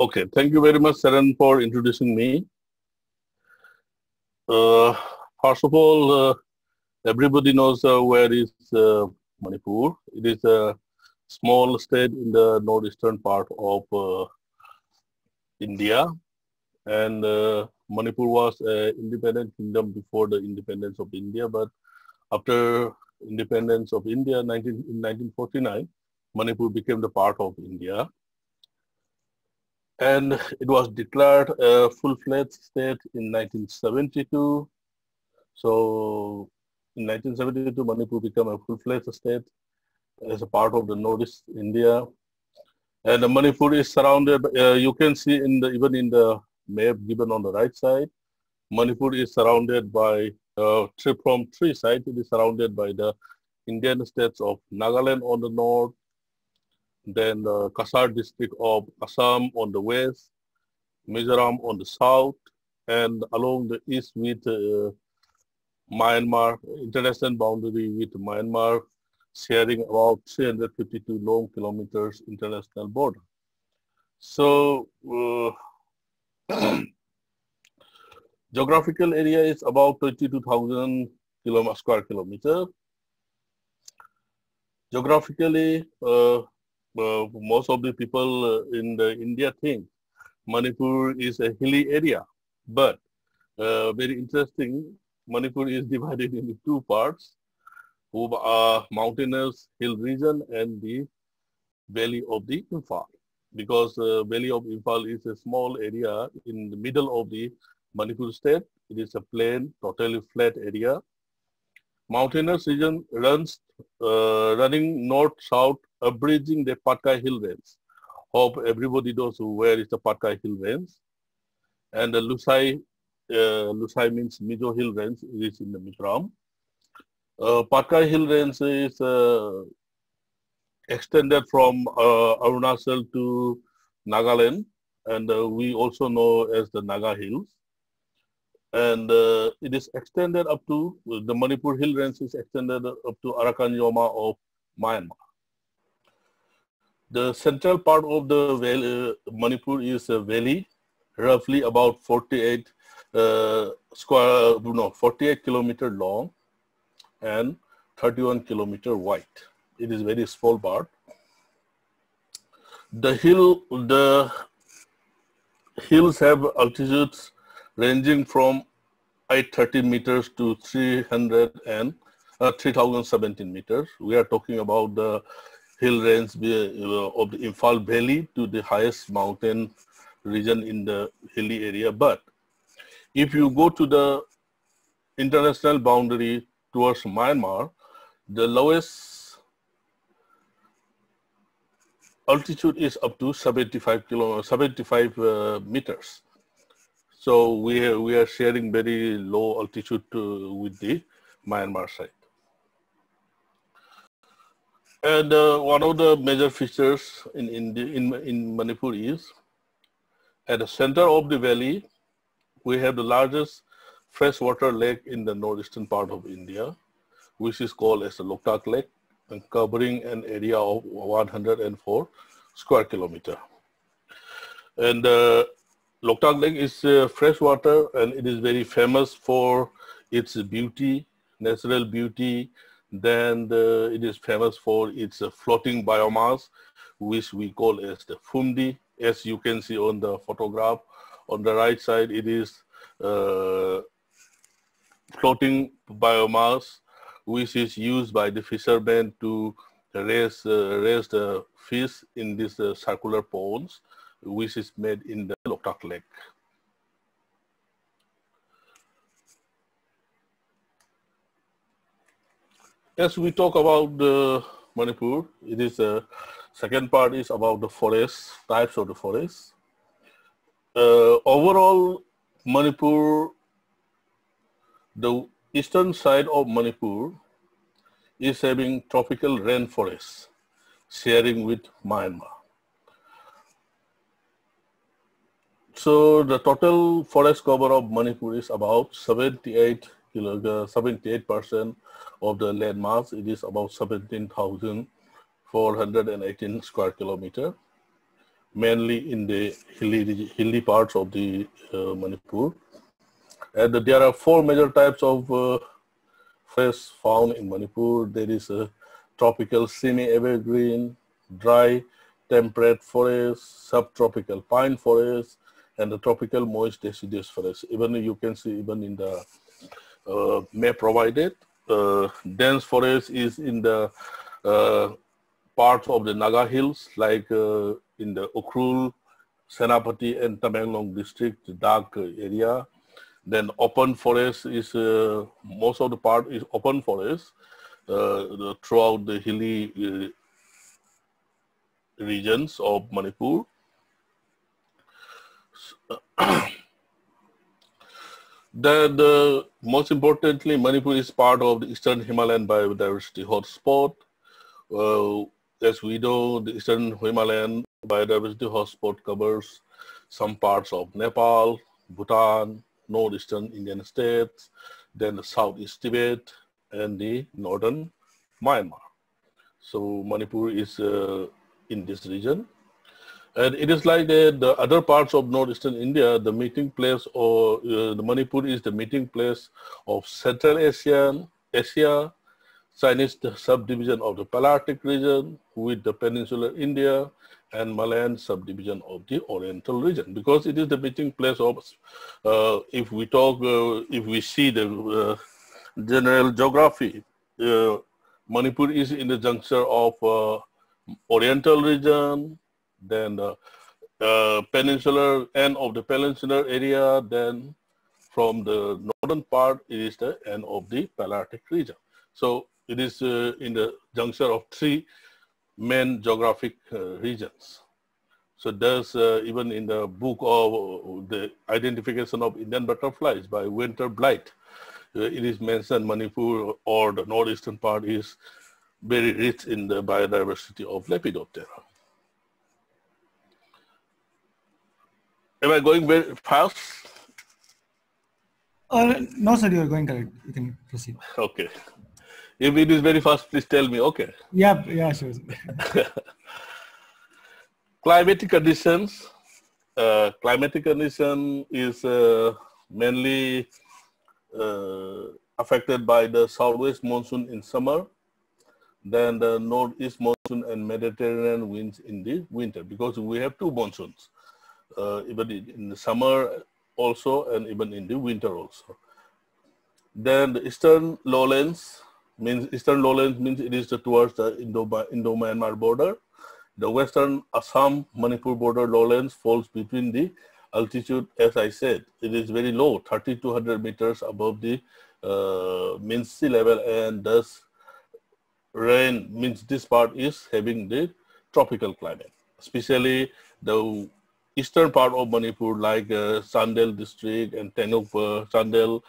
Okay, thank you very much, Saran, for introducing me. First of all, everybody knows where is Manipur. It is a small state in the northeastern part of India, and Manipur was an independent kingdom before the independence of India. But after independence of India in 1949, Manipur became the part of India. And it was declared a full-fledged state in 1972. So in 1972, Manipur became a full-fledged state as a part of the Northeast India. And Manipur is surrounded, you can see even in the map given on the right side, Manipur is surrounded by, from three sides, it is surrounded by the Indian states of Nagaland on the north, then the Kasar district of Assam on the west, Mizoram on the south, and along the east with Myanmar, international boundary with Myanmar, sharing about 352 long kilometers international border. So, geographical area is about 22,000 square kilometers. Geographically, most of the people in India think Manipur is a hilly area, but very interesting, Manipur is divided into two parts, mountainous hill region and the valley of the Imphal, because valley of Imphal is a small area in the middle of the Manipur state. It is a plain, totally flat area. Mountainous region runs running north-south, abridging the Patkai hill range. Hope everybody knows where is the Patkai hill range. And the Lusai, Lusai means Mizo hill range, it is in the Mizoram. Patkai hill range is extended from Arunachal to Nagaland, and we also know as the Naga Hills. And it is extended up to, the Manipur hill range is extended up to Arakan Yoma of Myanmar. The central part of the valley, Manipur is a valley, roughly about 48 kilometer long and 31 kilometer wide. It is very small part. The hills have altitudes ranging from 830 meters to 3,017 meters. We are talking about the hill range of the Imphal Valley to the highest mountain region in the hilly area. But if you go to the international boundary towards Myanmar, the lowest altitude is up to 75 meters. So we are sharing very low altitude with the Myanmar side. And one of the major features in Manipur is, at the center of the valley, we have the largest freshwater lake in the northeastern part of India, which is called as the Loktak Lake, and covering an area of 104 square kilometer. And Loktak Lake is freshwater, and it is very famous for its beauty, natural beauty. Then it is famous for its floating biomass, which we call as the Fumdi. As you can see on the photograph, on the right side, it is floating biomass, which is used by the fishermen to raise the fish in these circular ponds, which is made in the Loktak Lake. As we talk about Manipur, it is second part is about the forest, types of the forest. Overall, Manipur, the eastern side of Manipur is having tropical rainforest, sharing with Myanmar. So the total forest cover of Manipur is about 78% of the land mass. It is about 17,418 square kilometer, mainly in the hilly parts of the Manipur. And there are four major types of forest found in Manipur. There is a tropical semi-evergreen, dry, temperate forest, subtropical pine forest, and the tropical moist deciduous forest. Even you can see even in the map provided, dense forest is in the parts of the Naga Hills, like in the Okrul, Senapati, and Chitangong district, the dark area. Then open forest is, most of the part is open forest throughout the hilly regions of Manipur. Then most importantly, Manipur is part of the Eastern Himalayan Biodiversity Hotspot. As we know, the Eastern Himalayan Biodiversity Hotspot covers some parts of Nepal, Bhutan, northeastern Indian states, then the southeast Tibet, and the northern Myanmar. So Manipur is in this region. And it is like the other parts of northeastern India, the meeting place, or the Manipur is the meeting place of Central Asia, Chinese subdivision of the Palearctic region with the Peninsular India, and Malayan subdivision of the Oriental region, because it is the meeting place of, if we see the general geography, Manipur is in the juncture of Oriental region, then peninsular, end of the peninsular area, then from the northern part, it is the end of the Palearctic region. So it is in the juncture of three main geographic regions. So there's even in the book of the identification of Indian butterflies by Wynter-Blyth, it is mentioned Manipur or the northeastern part is very rich in the biodiversity of Lepidoptera. Am I going very fast? No, sir, you are going correct. You can proceed. Okay. If it is very fast, please tell me, okay? Yeah, sure. Climatic conditions. Climatic condition is mainly affected by the southwest monsoon in summer, then the northeast monsoon and Mediterranean winds in the winter, because we have two monsoons, even in the summer also and even in the winter also. Then the eastern lowlands, means it is towards the Indo-Myanmar border. The western Assam Manipur border lowlands falls between the altitude, as I said, it is very low, 3,200 meters above the sea level, and thus rain, means this part is having the tropical climate, especially the eastern part of Manipur, like Chandel district and Tenokpa, Chandel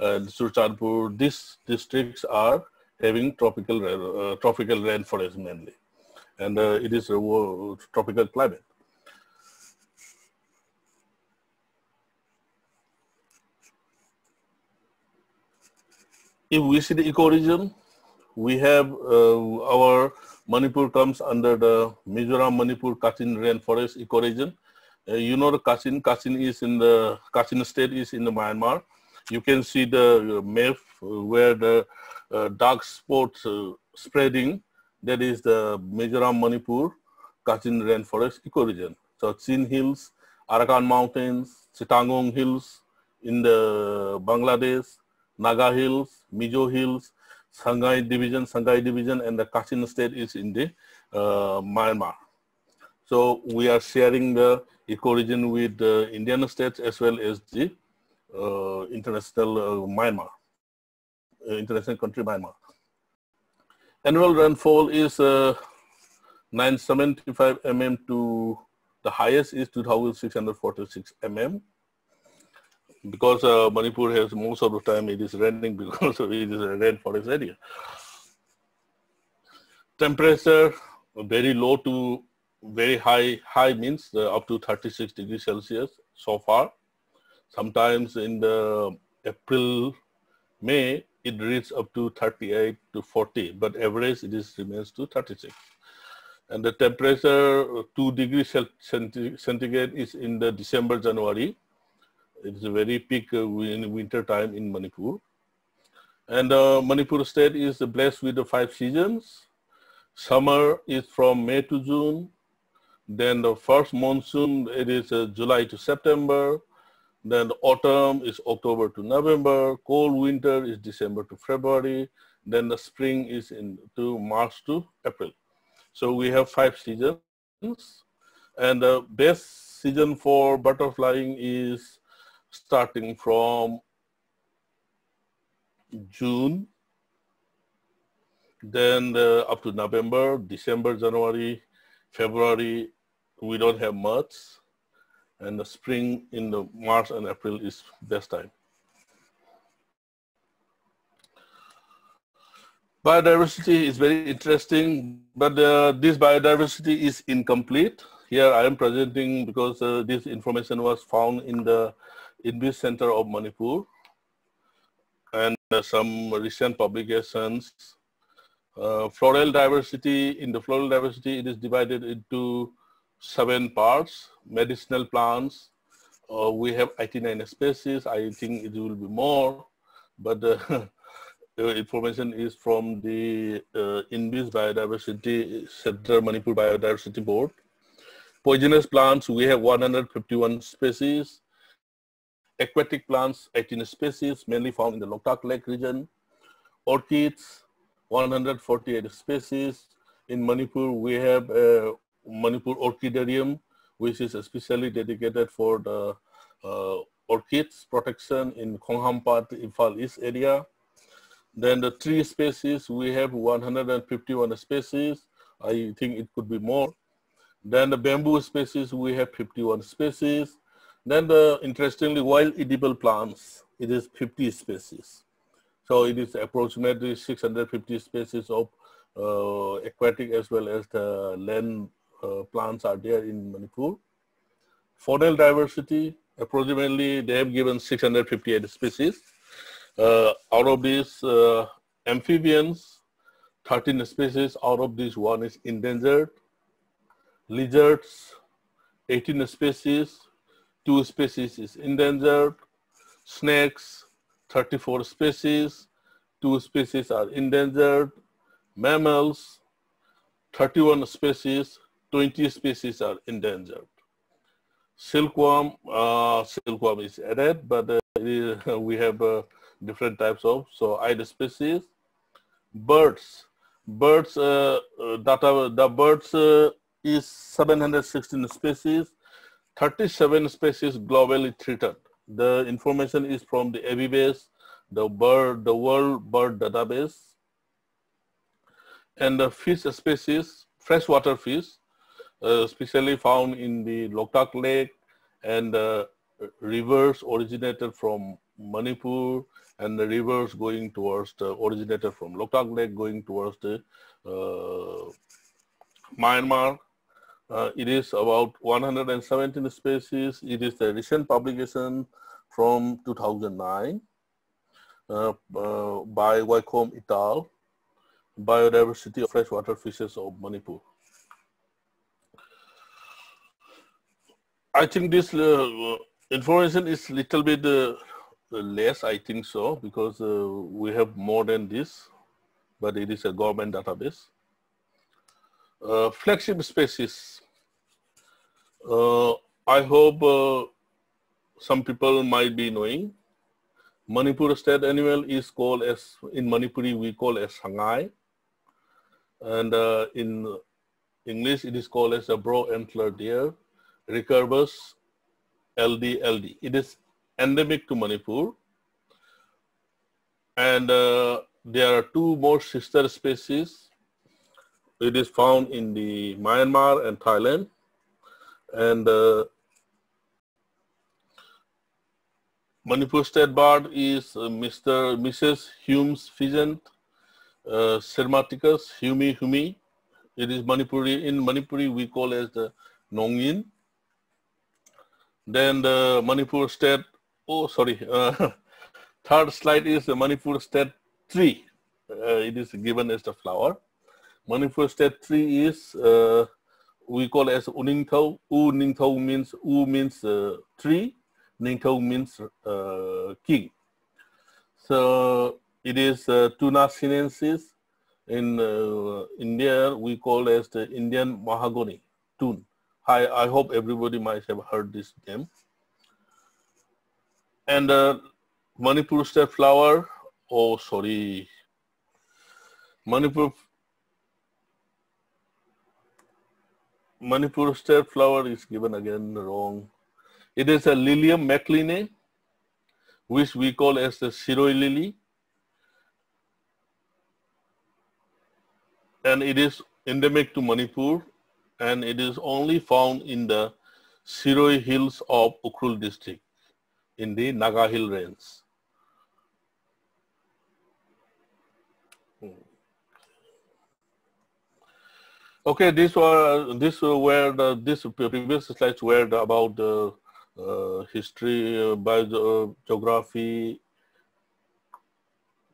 and Surchanpur, these districts are having tropical rainforest mainly, and it is a tropical climate. If we see the ecoregion, we have our Manipur comes under the Mizoram Manipur Kachin rainforest ecoregion. You know the Kachin is in the Kachin state is in the Myanmar. You can see the map where the dark spots spreading. That is the Mizoram Manipur Kachin rainforest ecoregion. So Chin Hills, Arakan Mountains, Chitangong Hills in the Bangladesh, Naga Hills, Mizo Hills, Sangai division, and the Kachin state is in the Myanmar. So we are sharing the ecoregion with the Indian states as well as the international Myanmar, international country Myanmar. Annual rainfall is 975 mm to the highest is 2,646 mm. Because Manipur has most of the time it is raining because it is a rainforest area. Temperature very low to very high. High means up to 36 degrees Celsius so far. Sometimes in the April, May, it reaches up to 38 to 40, but average it remains to 36. and the temperature 2 degrees centigrade is in the December, January. It is a very peak in winter time in Manipur. And Manipur state is blessed with the 5 seasons. Summer is from May to June. Then the first monsoon, it is July to September. Then the autumn is October to November. Cold winter is December to February. Then the spring is into March to April. So we have 5 seasons. And the best season for butterflying is starting from June, then up to November, December, January, February, we don't have much. And the spring in the March and April is best time. Biodiversity is very interesting, but this biodiversity is incomplete. Here I am presenting because this information was found in the INBIS Center of Manipur and some recent publications. Floral diversity, in the floral diversity, it is divided into 7 parts, medicinal plants. We have 89 species. I think it will be more, but the information is from the INBIS Biodiversity Center, Manipur Biodiversity Board. Poisonous plants, we have 151 species. Aquatic plants, 18 species, mainly found in the Loktak Lake region. Orchids, 148 species. In Manipur, we have Manipur Orchidarium, which is especially dedicated for the orchids protection in Konghampat, Imphal East area. Then the tree species, we have 151 species. I think it could be more. Then the bamboo species, we have 51 species. Then the, interestingly, wild edible plants, it is 50 species. So it is approximately 650 species of aquatic as well as the land plants are there in Manipur. Faunal diversity, approximately they have given 658 species. Out of these amphibians, 13 species, out of these one is endangered. Lizards, 18 species. 2 species is endangered. Snakes, 34 species. 2 species are endangered. Mammals, 31 species. 20 species are endangered. Silkworm, silkworm is added, but we have different types of, so either species. Birds, the birds is 716 species. 37 species globally threatened. The information is from the ABBase, the World Bird Database. And the fish species, freshwater fish, especially found in the Loktak Lake and rivers originated from Manipur, and the rivers going towards the, originated from Loktak Lake going towards the Myanmar. It is about 117 species. It is the recent publication from 2009 by Wycombe et al. Biodiversity of freshwater fishes of Manipur. I think this information is little bit less, I think so, because we have more than this, but it is a government database. Flagship species. I hope some people might be knowing. Manipur state animal is called as, in Manipuri we call as Sangai, and in English it is called as a broad-antlered deer, Recurvus LD. It is endemic to Manipur, and there are 2 more sister species. It is found in the Myanmar and Thailand, and Manipur state bird is Mrs. Hume's pheasant, Cermaticus humi. It is Manipuri. In Manipuri we call as the Nongin. Then the Manipur state. Oh, sorry. Third slide is the Manipur state tree. It is given as the flower. Manipur state tree is we call as uningthau. U means tree, ningthau means king. So it is Tuna sinensis. In India, we call as the Indian mahogany, tune. I hope everybody might have heard this name. And Manipur state flower, Manipur state flower is given again wrong. It is a Lilium macleanae, which we call as the Siroi lily. And it is endemic to Manipur, and it is only found in the Siroi Hills of Ukrul district, in the Naga Hill range. Okay, these previous slides were about the history, biogeography,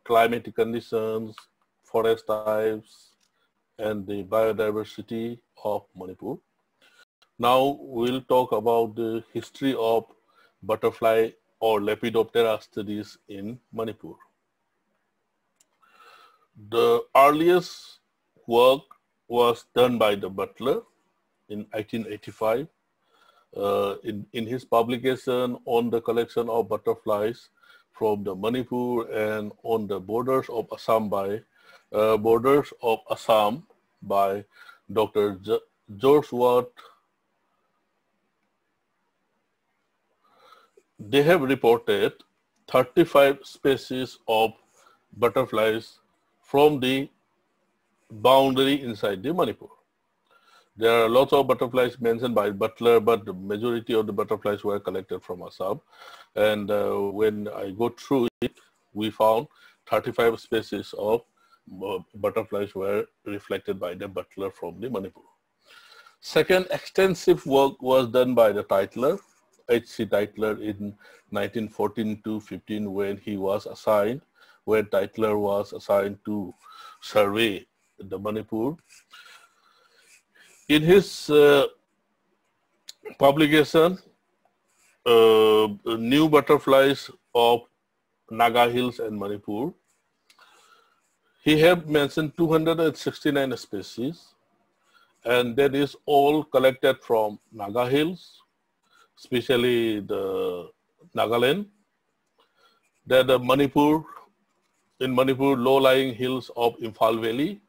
climatic conditions, forest types, and the biodiversity of Manipur. Now we'll talk about the history of butterfly or Lepidoptera studies in Manipur. The earliest work was done by the Butler in 1885. In his publication on the collection of butterflies from the Manipur and on the borders of Assam by Dr. George Watt, they have reported 35 species of butterflies from the boundary inside the Manipur. There are lots of butterflies mentioned by Butler, but the majority of the butterflies were collected from Assam. And when I go through it, we found 35 species of butterflies were reflected by the Butler from the Manipur. Second extensive work was done by the Titler, H.C. Titler, in 1914-15 when Titler was assigned to survey the Manipur. In his publication, New Butterflies of Naga Hills and Manipur, he have mentioned 269 species, and that is all collected from Naga Hills, especially the Nagaland, in Manipur low-lying hills of Imphal Valley,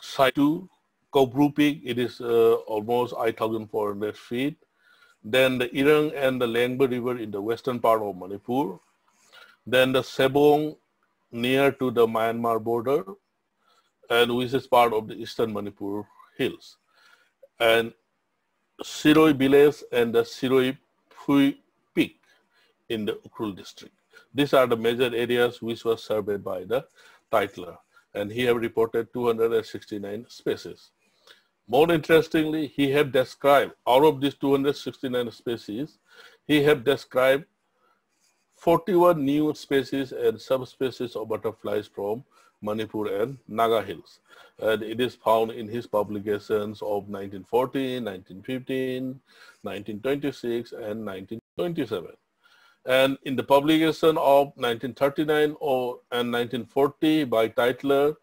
side to Koubru peak, it is almost 8,400 feet. Then the Irang and the Langba river in the western part of Manipur. Then the Sebong near to the Myanmar border, and which is part of the eastern Manipur hills. And Siroi village and the Siroi Phui peak in the Okrul district. These are the major areas which were surveyed by the Titler, and he have reported 269 species. More interestingly, he have described, out of these 269 species, he have described 41 new species and subspecies of butterflies from Manipur and Naga Hills. And it is found in his publications of 1914, 1915, 1926, and 1927. And in the publication of 1939 and 1940 by Titler,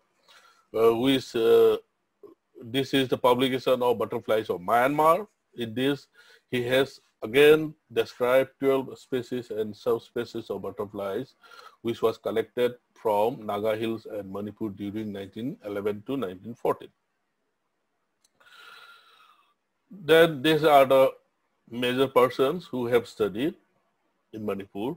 this is the publication of butterflies of Myanmar. In this, he has again described 12 species and subspecies of butterflies, which was collected from Naga Hills and Manipur during 1911 to 1914. Then these are the major persons who have studied in Manipur,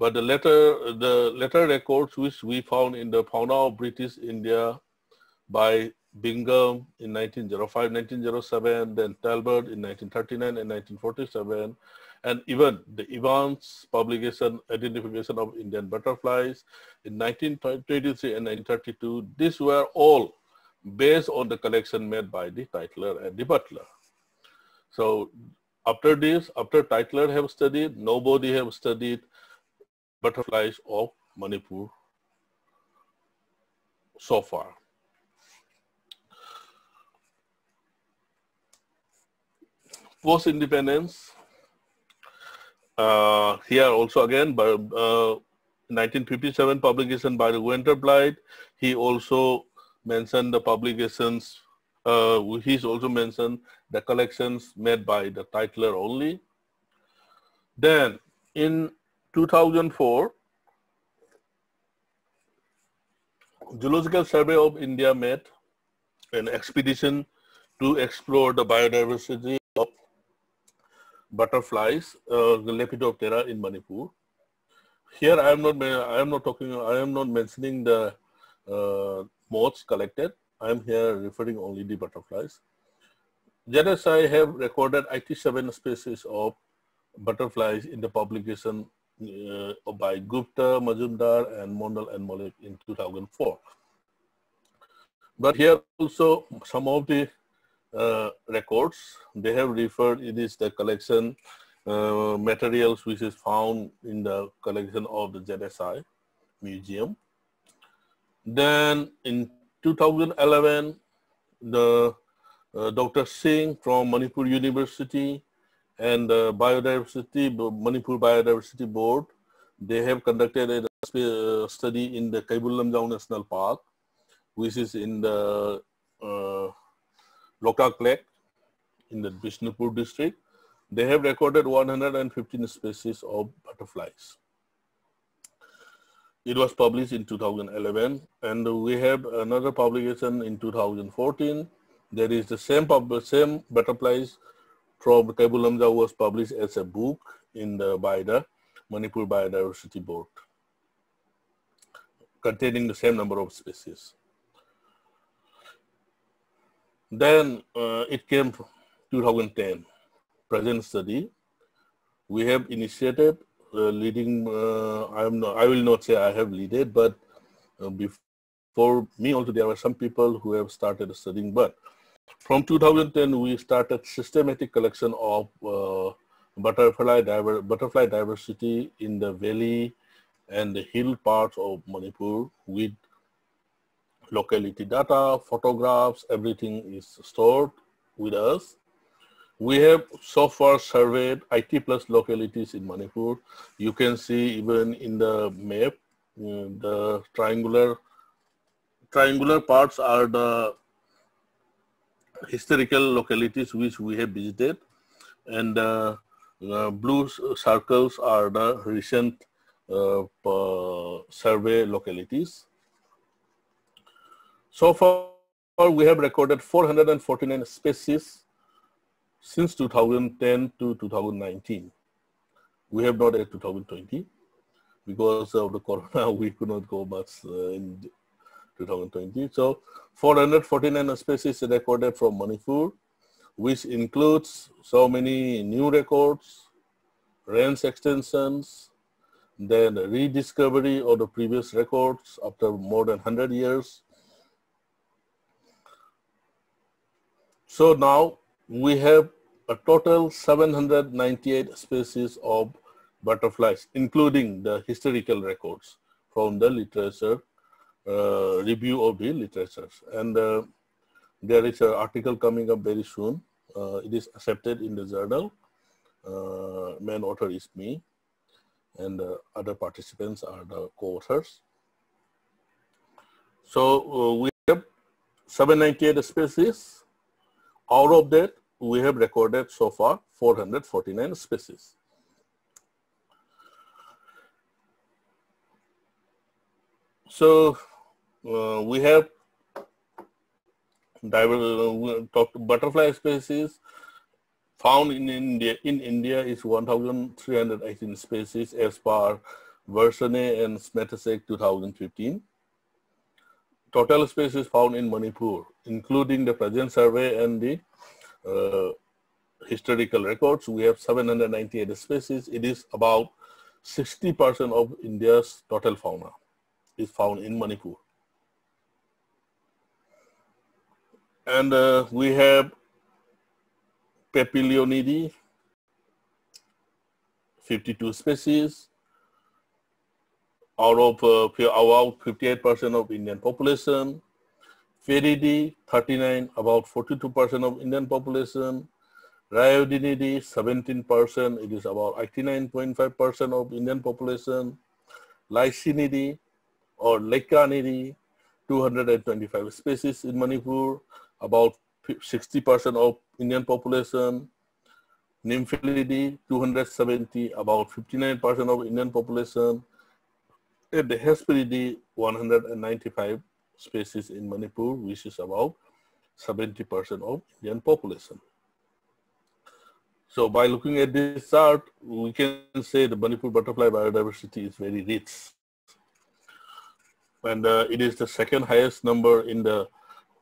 but the later records which we found in the fauna of British India by Bingham in 1905, 1907, then Talbot in 1939 and 1947, and even the Evans publication, Identification of Indian Butterflies in 1923 and 1932, these were all based on the collection made by the Titler and the Butler. So after this, after Titler have studied, nobody have studied butterflies of Manipur so far. Post-independence, here also again, by 1957 publication by the Wynter-Blyth. He also mentioned the publications, he's also mentioned the collections made by the Titler only. Then in 2004, Geological Survey of India made an expedition to explore the biodiversity of butterflies, the Lepidoptera in Manipur. Here I am not mentioning the moths collected. I am here referring only the butterflies. ZSI have recorded 87 species of butterflies in the publication by Gupta, Majumdar, and Mondal and Malik in 2004. But here also some of the records they have referred. It is the collection materials which is found in the collection of the ZSI museum. Then in 2011, the Dr. Singh from Manipur University and the Manipur Biodiversity Board, they have conducted a study in the Kaibullamjaung National Park, which is in the Loktak Lake in the Bishnupur district. They have recorded 115 species of butterflies. It was published in 2011, and we have another publication in 2014. There is the same butterflies from Kaibullamjaung was published as a book in the by the Manipur Biodiversity Board, containing the same number of species. Then it came 2010. Present study we have initiated, leading. I will not say I have led, but before me also there were some people who have started studying. But from 2010 we started systematic collection of butterfly diversity in the valley and the hill parts of Manipur with locality data, photographs, everything is stored with us. We have so far surveyed 80+ localities in Manipur. You can see even in the map, the triangular parts are the historical localities which we have visited, and the blue circles are the recent survey localities. So far, we have recorded 449 species since 2010 to 2019. We have not at 2020 because of the corona. We could not go much in 2020. So 449 species recorded from Manipur, which includes so many new records, range extensions, then rediscovery of the previous records after more than 100 years. So now we have a total 798 species of butterflies, including the historical records from the literature, review of the literatures. And there is an article coming up very soon. It is accepted in the journal. Main author is me, and other participants are the co-authors. So we have 798 species. Out of that, we have recorded so far 449 species. So we have diverse butterfly species found in India. In India is 1,318 species as per Versene and Smetasek 2015. Total species found in Manipur, including the present survey and the historical records, we have 798 species. It is about 60% of India's total fauna is found in Manipur. And we have Papilionidae, 52 species. Out of 58% of Indian population, Pieridae 39, about 42% of Indian population, Rayodinidi 17%, it is about 89.5% of Indian population. Lycinidae or Lecanidae, 225 species in Manipur, about 60% of Indian population. Nymphalidae, 270, about 59% of Indian population. And the Hesperidae, 195 species in Manipur, which is about 70% of Indian population. So by looking at this chart, we can say the Manipur butterfly biodiversity is very rich. And it is the second highest number in the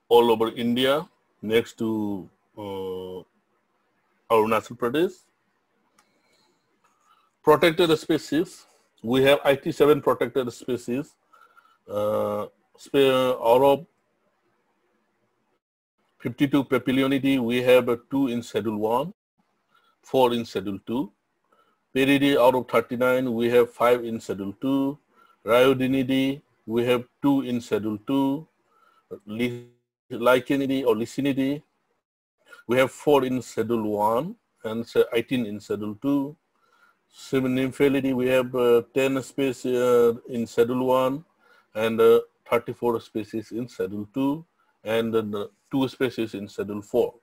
all over India, next to Arunachal Pradesh. Protected species, we have 87 protected species, out of 52 Papilionidae, we have 2 in Schedule 1. 4 in Schedule 2. Pieridae out of 39, we have 5 in Schedule 2. Rayodinidae, we have 2 in Schedule 2. Lycanidae or Lycinidae, we have 4 in Schedule 1 and 18 in Schedule 2. Nymphalidae, we have 10 species in Schedule 1 and 34 species in Schedule 2 and 2 species in Schedule 4.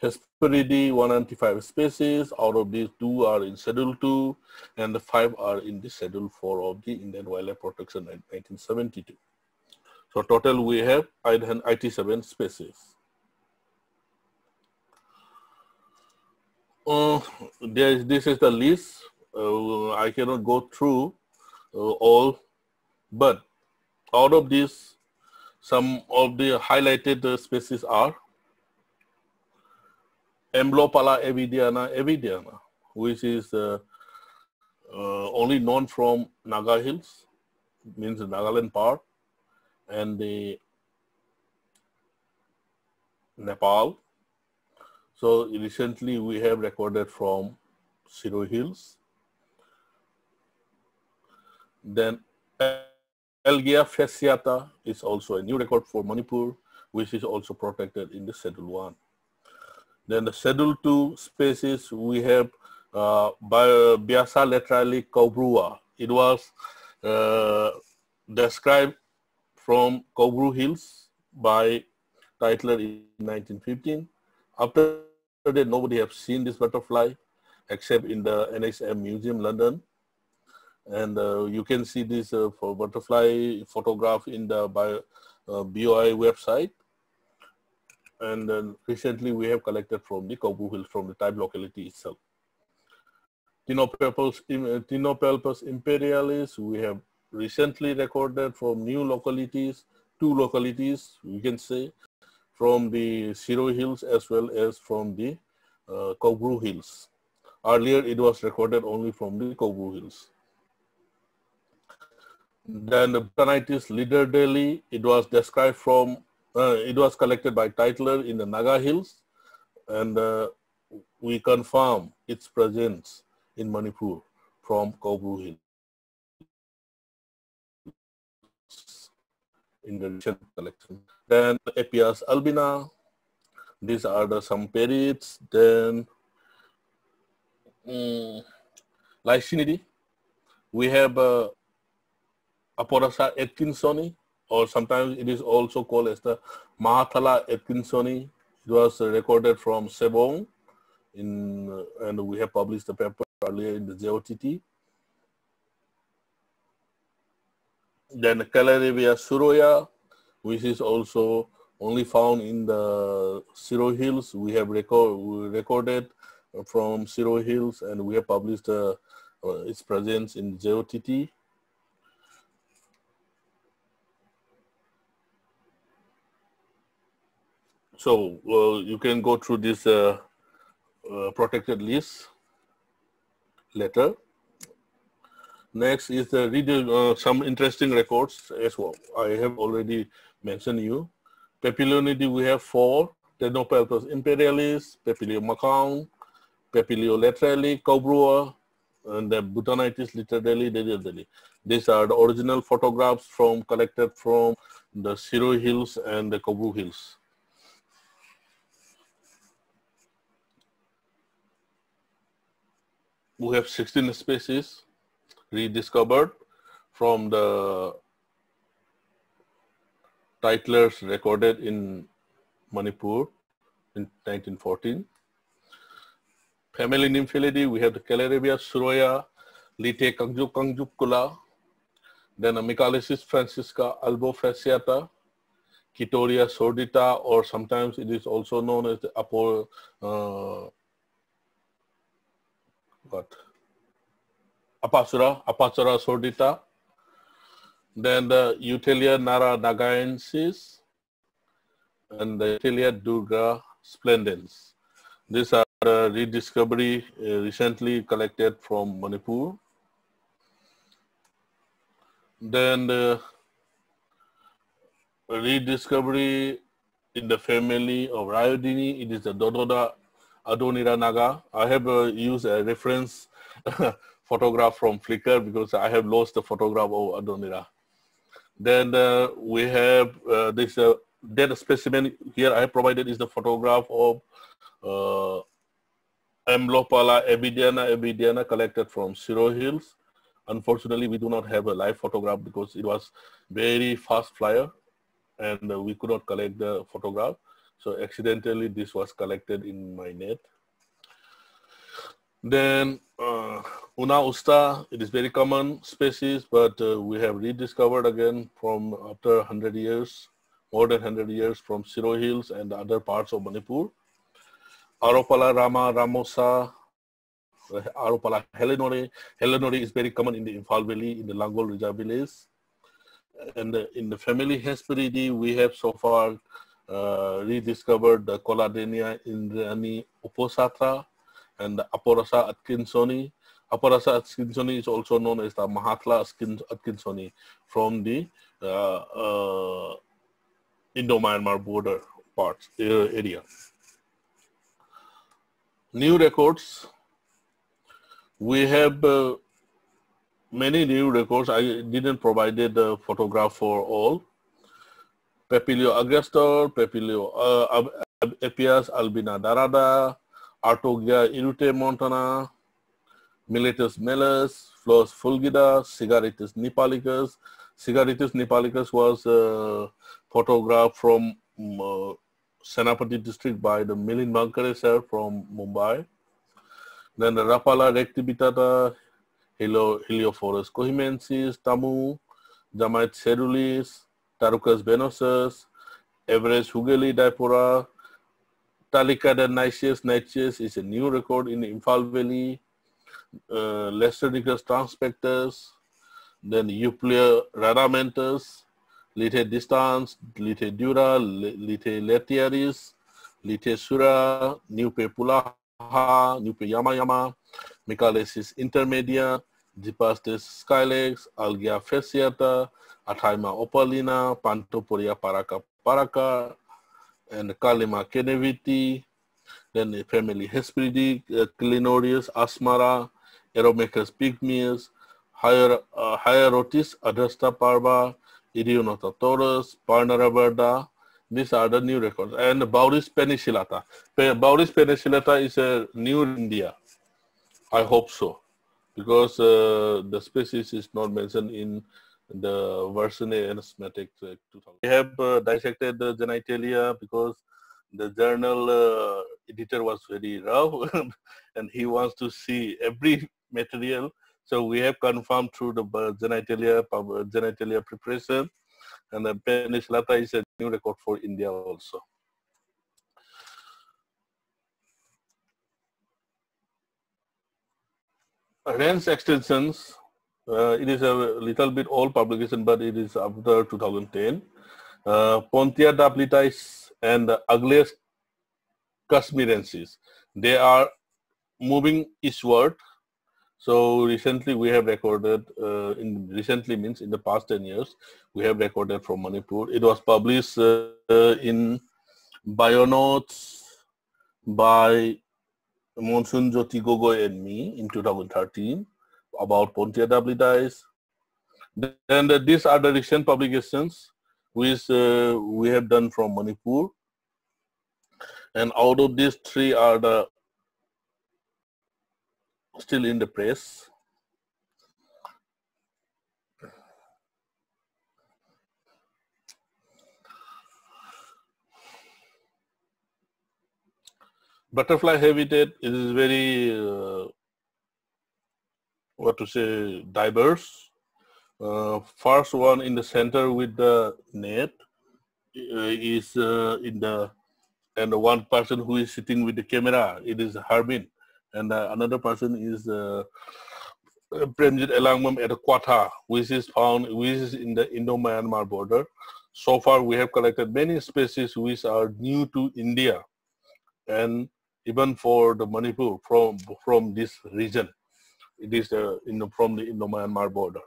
Hesperidae, 195 species, out of these 2 are in Schedule 2 and the 5 are in the Schedule 4 of the Indian Wildlife Protection Act 1972. So total we have 87 species. This is the list. I cannot go through all, but out of these, some of the highlighted species are Amblopala avidiana, which is only known from Naga Hills, means Nagaland part, and the Nepal. So recently we have recorded from Siroi Hills. Then Algae fasciata is also a new record for Manipur, which is also protected in the Schedule 1. Then the Schedule 2 species, we have Biasa laterale Koubru. It was described from Koubru Hills by Titler in 1915. After that, nobody has seen this butterfly except in the NHM Museum, London. And you can see this for butterfly photograph in the BOI website. And then recently we have collected from the Koubru Hills, from the type locality itself. Tinopelpus imperialis, we have recently recorded from new localities, 2 localities, we can say, from the Siroi Hills as well as from the Koubru Hills. Earlier it was recorded only from the Koubru Hills. Then the Botanitis lidderdalii, it was described from it was collected by Titler in the Naga Hills, and we confirm its presence in Manipur from Koubru Hills in the recent collection. Then Epeas albina, these are the some parrots. Then Lycinidae, we have Aporasa atkinsoni, or sometimes it is also called as the Mahathala atkinsoni. It was recorded from Sebong, and we have published the paper earlier in the JOTT. Then Calarivia suroya, which is also only found in the Siroi Hills. We have recorded from Siroi Hills, and we have published its presence in the JOTT. So you can go through this protected list later. Next is some interesting records as well. I have already mentioned you. Papilionidae, we have 4. Tenopelpus imperialis, Papiliomacaung, Papiliolaterale, Koubru, and the Botanitis litterdalii. These are the original photographs collected from the Siroi Hills and the Koubru Hills. we have 16 species rediscovered from the Titlers recorded in Manipur in 1914. Family Nymphalidae, we have the Calarabia, Suroya, Litae conjuncula, then Amycalysis francisca, Albo fasciata, Chitoria sordita, or sometimes it is also known as the Apacera sordita. Then the Eutelia nara nagaensis and the Eutelia durga splendens. These are the rediscovery recently collected from Manipur. Then the rediscovery in the family of Rhyodini, it is the Dododa adonira naga. I have used a reference photograph from Flickr because I have lost the photograph of adonira. Then we have this dead specimen here. I provided is the photograph of Amblopala abidiana collected from Siroi Hills. Unfortunately, we do not have a live photograph because it was very fast flyer, and we could not collect the photograph. So accidentally, this was collected in my net. Then Una usta, it is very common species, but we have rediscovered again from after 100 years, more than 100 years from Siroi Hills and other parts of Manipur. Aropala rama ramosa, Aropala helenori. Helenori is very common in the Imphal Valley, in the Langol Reserve village. And in the family Hesperidae, we have so far rediscovered the Coladenia indrani oposata and the Aporasa atkinsoni. Aporasa atkinsoni is also known as the Mahatla atkinsoni from the Indo-Myanmar border parts area. New records. We have many new records. I didn't provide the photograph for all. Papilio agastor, Papilio apias albina darada, Artogia irute montana, Miletus mellus, Flores fulgida, Cigaritis nipalicus. Cigaritis nipalicus was photographed from Senapati district by the Milin Bankare sir from Mumbai. Then the Rapala rectibitata, Heliophorus cohimensis, Tamu, Jamite cerulis, Tarucus venosus, Everest hugeli dipora, Talicadeniceus nighteus is a new record in the Imphal Valley, Lesterdicus transpectus, then Euplia raramentus, Litae distans, Litae dura, Litae letiaris, Litae sura, Nupe pulaha, Nupe yamayama, Mycalysis intermedia, Dipastes skylex, Algia fasciata, Athaima opalina, Pantoporia paraca paraca, and Kalima keneviti. Then the family Hesperidae, Clinorius asmara, Aeromachus pygmaeus, Hierotis adrasta parva, Idionotaurus, Parnarabarda. These are the new records. And Bauris penicillata. Bauris penicillata is a new India. I hope so, because the species is not mentioned in the Versailles Anastomatic 2000. We have dissected the genitalia because the journal editor was very rough and he wants to see every material. So we have confirmed through the genitalia preparation, and the penicillata is a new record for India also. Range extensions, it is a little bit old publication, but it is after 2010. Pontia daplitice and the ugliest Kashmirensis, they are moving eastward. So recently we have recorded, recently means in the past 10 years, we have recorded from Manipur. It was published in Bionotes by Monsoon Jyoti Gogoi and me in 2013 about Pontiadablidae. Then these are the recent publications which we have done from Manipur. And out of these three are the still in the press. Butterfly habitat is very, what to say, diverse. First one in the center with the net is in the, and the one person who is sitting with the camera, it is Harbin, and another person is Premjit Elangmam at Quetta, which is found, which is in the Indo-Myanmar border. So far, we have collected many species which are new to India, and even for the Manipur from this region. It is from the Indo-Myanmar border.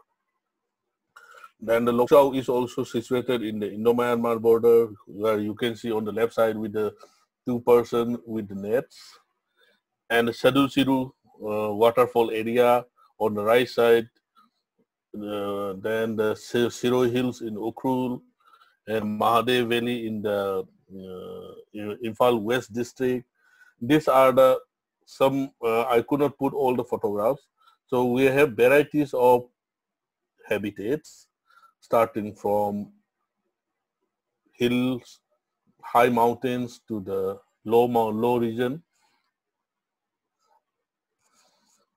Then the Loktak is also situated in the Indo-Myanmar border, where you can see on the left side with the two person with the nets, and the Sadusiru waterfall area on the right side, then the Siroi Hills in Okrul, and Mahadev Valley in the Imphal West district. These are the some, I could not put all the photographs. So we have varieties of habitats, starting from hills, high mountains to the low region.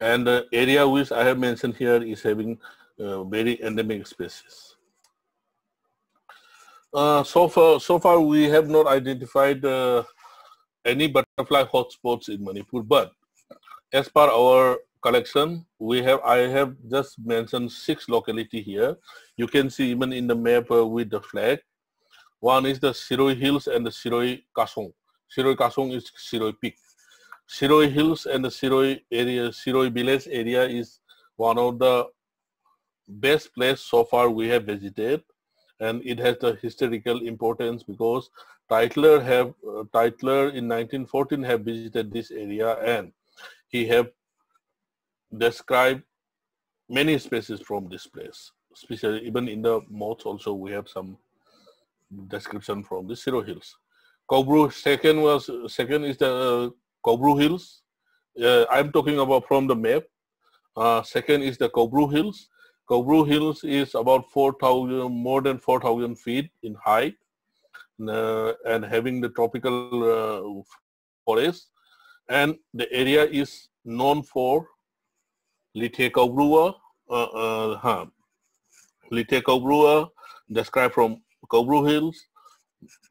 And the area which I have mentioned here is having very endemic species. So far we have not identified any butterfly hotspots in Manipur, but as per our collection, I have just mentioned 6 localities here. You can see even in the map with the flag. One is the Siroi Hills and the Siroi Kasong. Siroi Kasong is Siroi Peak. Siroi Hills and the Siroi area, Siroi village area is one of the best place so far we have visited, and it has the historical importance because Titler in 1914 have visited this area, and he have described many species from this place. Especially even in the moths also we have some description from the Siroi Hills. Koubru, second is the Koubru Hills. I'm talking about from the map. Second is the Koubru Hills. Koubru Hills is about more than 4,000 feet in height, and having the tropical forest, and the area is known for Lite Kobrua, described from Koubru Hills,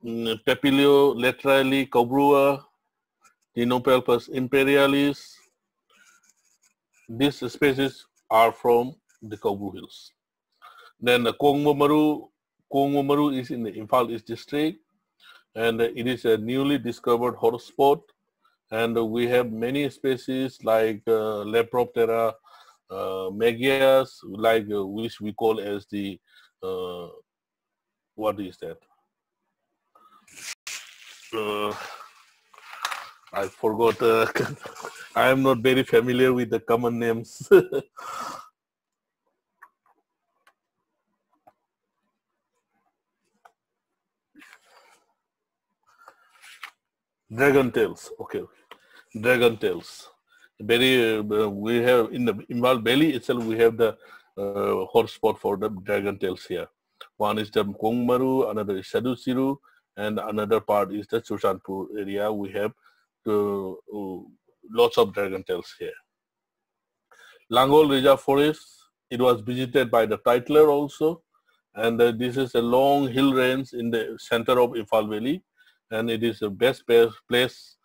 Papilionidae Kobrua, Dinopelpus imperialis. These species are from the Koubru Hills. Then the Kongmomaru is in the Imphal East district, and it is a newly discovered hotspot, and we have many species like Lepidoptera, Magias, like which we call as the I forgot. I am not very familiar with the common names. Dragon tails, okay. Dragon tails. Very, we have in the Imphal Valley itself, we have the hotspot for the dragon tails here. One is the Kongmaru, another is Sadusiru, and another part is the Susanpur area. We have lots of dragon tails here. Langol Reserve Forest, it was visited by the Titler also, and this is a long hill range in the center of Imphal Valley, and it is the best place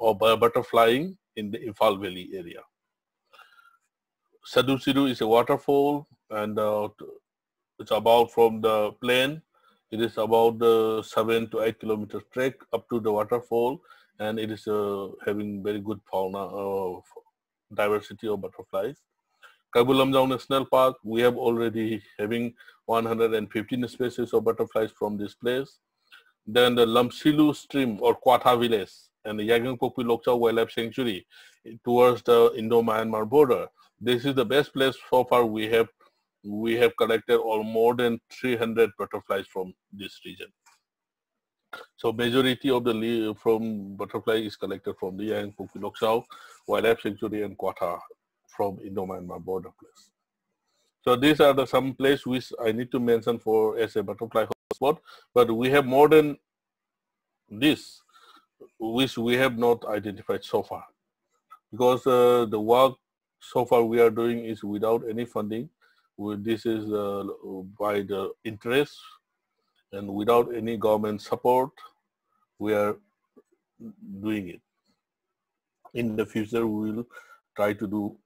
of butterflying in the Imphal Valley area. Sadusiru is a waterfall, and it's about from the plain. It is about 7 to 8 kilometer trek up to the waterfall, and it is having very good fauna of diversity of butterflies. Kabulamjau National Park, we have already having 115 species of butterflies from this place. Then the Lamsilu Stream or Quetta Village and the Yagangpokpi Loktak Wildlife Sanctuary towards the Indo-Myanmar border. This is the best place so far we have collected or more than 300 butterflies from this region. So majority of the butterfly is collected from the Yagangpokpi Loktak Wildlife Sanctuary and Quetta from Indo-Myanmar border place. So these are the some place which I need to mention for as a butterfly hotspot, but we have more than this, which we have not identified so far, because the work so far we are doing is without any funding. This is by the interest and without any government support. We are doing it. In the future, we will try to do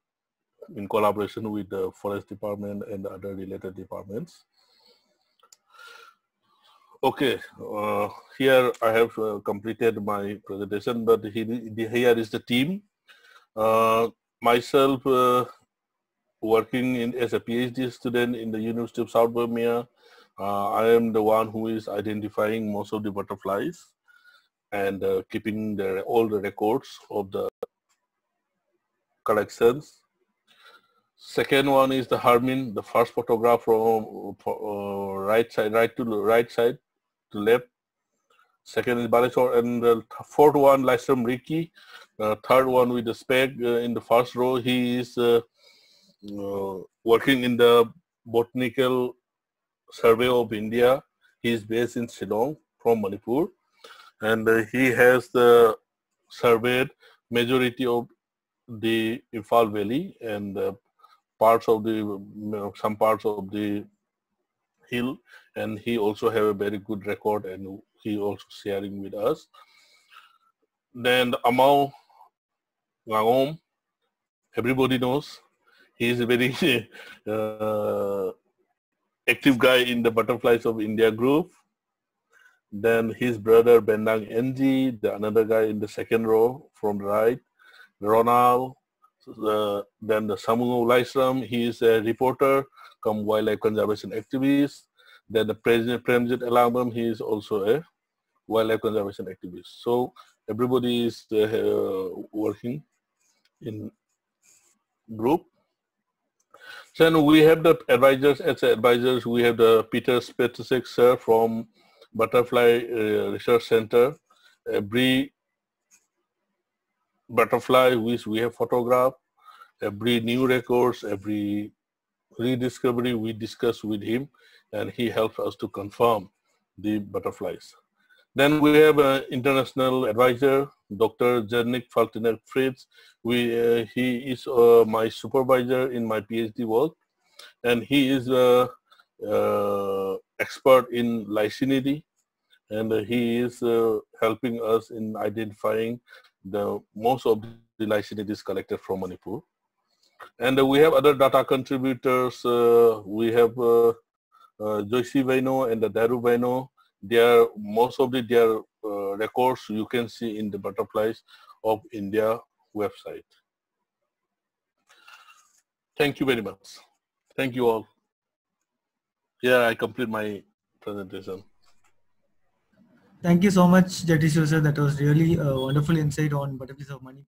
in collaboration with the Forest Department and other related departments. Okay, here I have completed my presentation, but here is the team. Myself working as a PhD student in the University of South Burma, I am the one who is identifying most of the butterflies and keeping all the records of the collections. Second one is the Harmin, the first photograph from right side to left. Second is Balesor, and the fourth one, Lyceum Ricky. Third one with the spec in the first row. He is working in the Botanical Survey of India. He is based in Sebong from Manipur, and he has surveyed majority of the Imphal Valley and some parts of the hill, and he also have a very good record, and he also sharing with us. Then Amau Ngom, everybody knows, he is a very active guy in the Butterflies of India group. Then his brother Bendang NG, the another guy in the second row from the right, Ronald. Then the Samungo Lysram, he is a reporter, come wildlife conservation activist. Then the Premjit Alambam, he is also a wildlife conservation activist. So everybody is working in group. Then we have the advisors. As advisors, we have the Peter Spetsik sir from Butterfly Research Center. Every butterfly which we have photographed, every new records, every rediscovery we discuss with him, and he helps us to confirm the butterflies. Then we have an international advisor, Dr. Jernik Faltiner Fritz. He is my supervisor in my PhD work, and he is an expert in Lycinidae, and he is helping us in identifying the most of the Lycinidae collected from Manipur. And we have other data contributors. We have Joyce Vaino and the Daru Vaino. Most of their records you can see in the Butterflies of India website. Thank you very much. Thank you all. Here I complete my presentation. Thank you so much, Jagdishu sir. That was really a wonderful insight on butterflies of Manipur.